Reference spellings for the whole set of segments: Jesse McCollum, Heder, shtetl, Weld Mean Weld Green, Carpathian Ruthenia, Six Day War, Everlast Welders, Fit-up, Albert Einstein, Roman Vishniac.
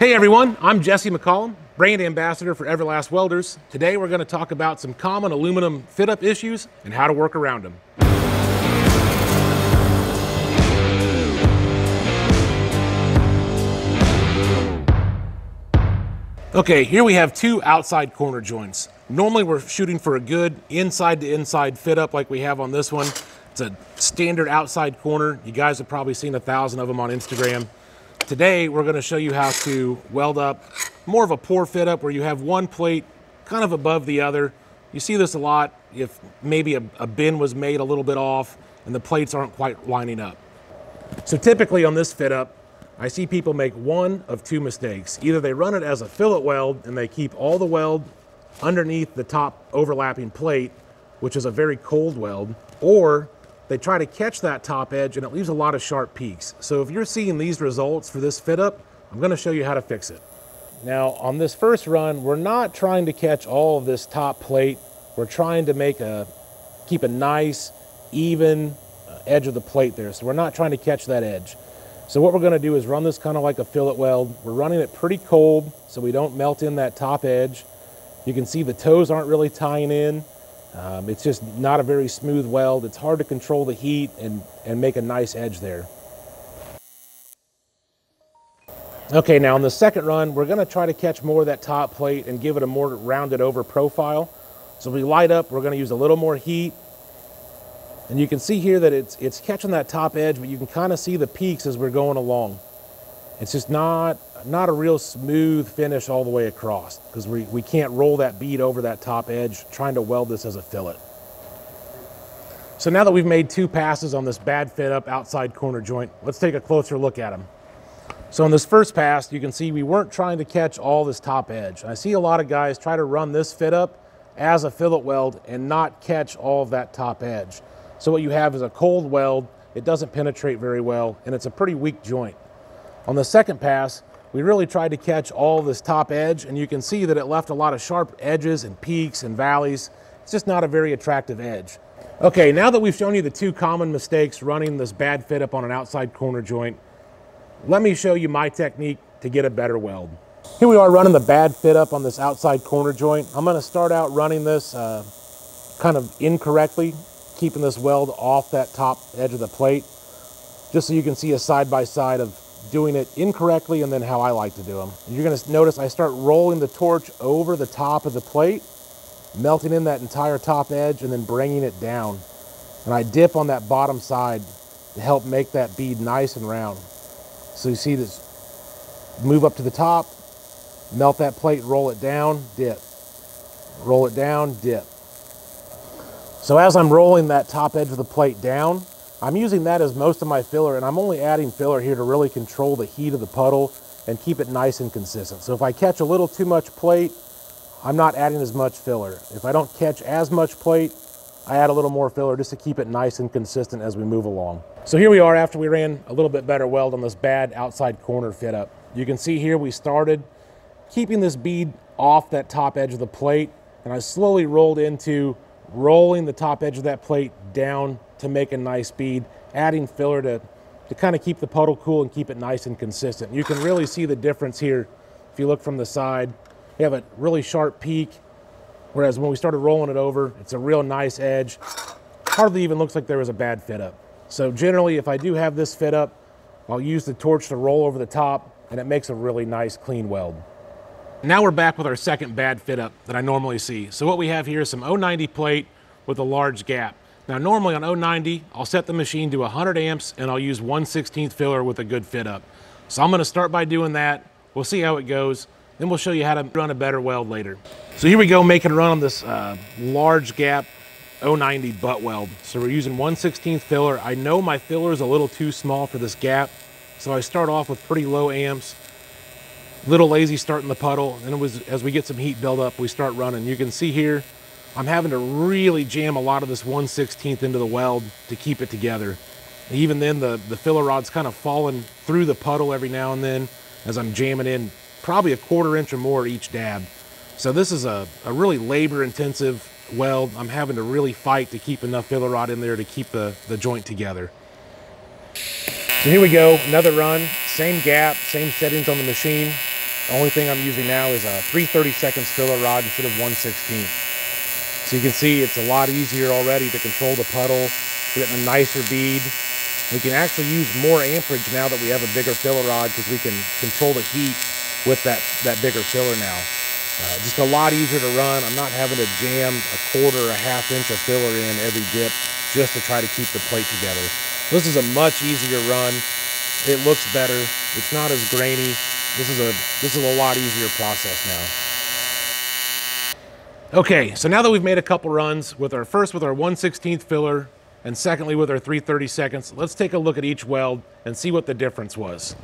Hey everyone, I'm Jesse McCollum, brand ambassador for Everlast Welders. Today we're going to talk about some common aluminum fit-up issues and how to work around them. Okay, here we have two outside corner joints. Normally we're shooting for a good inside-to-inside fit-up like we have on this one. It's a standard outside corner. You guys have probably seen 1,000 of them on Instagram. Today, we're going to show you how to weld up more of a pour fit up where you have one plate kind of above the other. You see this a lot if maybe a bend was made a little bit off and the plates aren't quite lining up. So typically on this fit up, I see people make one of two mistakes. Either they run it as a fillet weld and they keep all the weld underneath the top overlapping plate, which is a very cold weld, or they try to catch that top edge and it leaves a lot of sharp peaks. So if you're seeing these results for this fit up, I'm gonna show you how to fix it. Now on this first run, we're not trying to catch all of this top plate. We're trying to keep a nice, even edge of the plate there. So we're not trying to catch that edge. So what we're gonna do is run this kind of like a fillet weld. We're running it pretty cold so we don't melt in that top edge. You can see the toes aren't really tying in. It's just not a very smooth weld. It's hard to control the heat and make a nice edge there. Okay, now on the second run, we're gonna try to catch more of that top plate and give it a more rounded over profile. So we light up, we're gonna use a little more heat. And you can see here that it's catching that top edge, but you can kind of see the peaks as we're going along. It's just not a real smooth finish all the way across because we can't roll that bead over that top edge trying to weld this as a fillet. So now that we've made two passes on this bad fit up outside corner joint, let's take a closer look at them. So in this first pass, you can see we weren't trying to catch all this top edge. I see a lot of guys try to run this fit up as a fillet weld and not catch all of that top edge. So what you have is a cold weld, it doesn't penetrate very well, and it's a pretty weak joint. On the second pass, we really tried to catch all this top edge, and you can see that it left a lot of sharp edges and peaks and valleys. It's just not a very attractive edge. Okay, now that we've shown you the two common mistakes running this bad fit up on an outside corner joint, let me show you my technique to get a better weld. Here we are running the bad fit up on this outside corner joint. I'm gonna start out running this kind of incorrectly, keeping this weld off that top edge of the plate, just so you can see a side-by-side of doing it incorrectly and then how I like to do them. You're going to notice I start rolling the torch over the top of the plate, melting in that entire top edge and then bringing it down. And I dip on that bottom side to help make that bead nice and round. So you see this, move up to the top, melt that plate, roll it down, dip. Roll it down, dip. So as I'm rolling that top edge of the plate down, I'm using that as most of my filler, and I'm only adding filler here to really control the heat of the puddle and keep it nice and consistent. So if I catch a little too much plate, I'm not adding as much filler. If I don't catch as much plate, I add a little more filler just to keep it nice and consistent as we move along. So here we are after we ran a little bit better weld on this bad outside corner fit up. You can see here we started keeping this bead off that top edge of the plate, and I slowly rolled into rolling the top edge of that plate down to make a nice bead, adding filler to kind of keep the puddle cool and keep it nice and consistent. You can really see the difference here. If you look from the side, you have a really sharp peak, whereas when we started rolling it over, it's a real nice edge. Hardly even looks like there was a bad fit up. So generally, if I do have this fit up, I'll use the torch to roll over the top, and it makes a really nice clean weld. Now we're back with our second bad fit up that I normally see. So what we have here is some 090 plate with a large gap. Now normally on 090, I'll set the machine to 100 amps and I'll use 1/16 filler with a good fit up. So I'm gonna start by doing that. We'll see how it goes. Then we'll show you how to run a better weld later. So here we go, making a run on this large gap 090 butt weld. So we're using 1/16 filler. I know my filler is a little too small for this gap. So I start off with pretty low amps, little lazy starting the puddle. And as we get some heat build up, we start running. You can see here, I'm having to really jam a lot of this 1/16 into the weld to keep it together. Even then, the filler rod's kind of falling through the puddle every now and then as I'm jamming in probably 1/4 inch or more each dab. So this is a really labor-intensive weld. I'm having to really fight to keep enough filler rod in there to keep the joint together. So here we go, another run, same gap, same settings on the machine. The only thing I'm using now is a 3/32 filler rod instead of 1/16. So you can see it's a lot easier already to control the puddle. We're getting a nicer bead. We can actually use more amperage now that we have a bigger filler rod because we can control the heat with that bigger filler now. Just a lot easier to run. I'm not having to jam a quarter or a half inch of filler in every dip just to try to keep the plate together. This is a much easier run. It looks better. It's not as grainy. This is a lot easier process now. Okay, so now that we've made a couple runs with our first with our 1/16 filler and secondly with our 3/32, let's take a look at each weld and see what the difference was.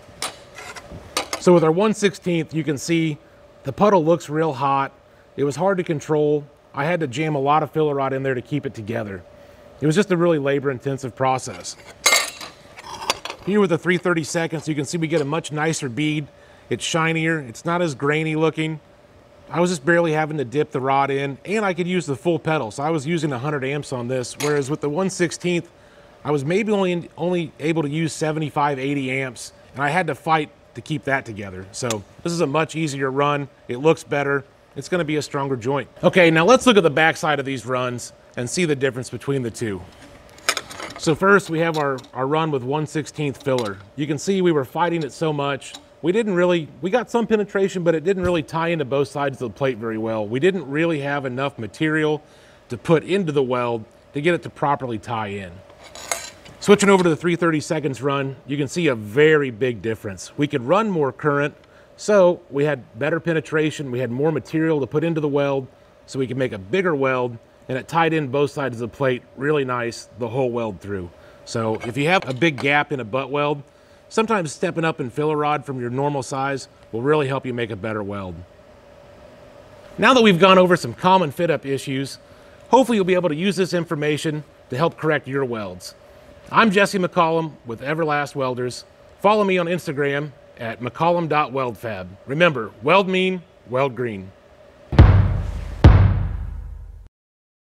So with our 1/16, you can see the puddle looks real hot. It was hard to control. I had to jam a lot of filler rod in there to keep it together. It was just a really labor-intensive process. Here with the 3/32, you can see we get a much nicer bead. It's shinier, it's not as grainy looking. I was just barely having to dip the rod in, and I could use the full pedal, so I was using 100 amps on this, whereas with the 1/16, I was maybe only able to use 75, 80 amps, and I had to fight to keep that together. So this is a much easier run. It looks better. It's going to be a stronger joint. Okay, now let's look at the backside of these runs and see the difference between the two. So first we have our run with 1/16 filler. You can see we were fighting it so much. We got some penetration, but it didn't really tie into both sides of the plate very well. We didn't really have enough material to put into the weld to get it to properly tie in. Switching over to the 3/32 run, you can see a very big difference. We could run more current, so we had better penetration, we had more material to put into the weld, so we could make a bigger weld, and it tied in both sides of the plate really nice the whole weld through. So if you have a big gap in a butt weld, sometimes stepping up in filler rod from your normal size will really help you make a better weld. Now that we've gone over some common fit-up issues, hopefully you'll be able to use this information to help correct your welds. I'm Jesse McCollum with Everlast Welders. Follow me on Instagram at mccollum.weldfab. Remember, weld mean, weld green.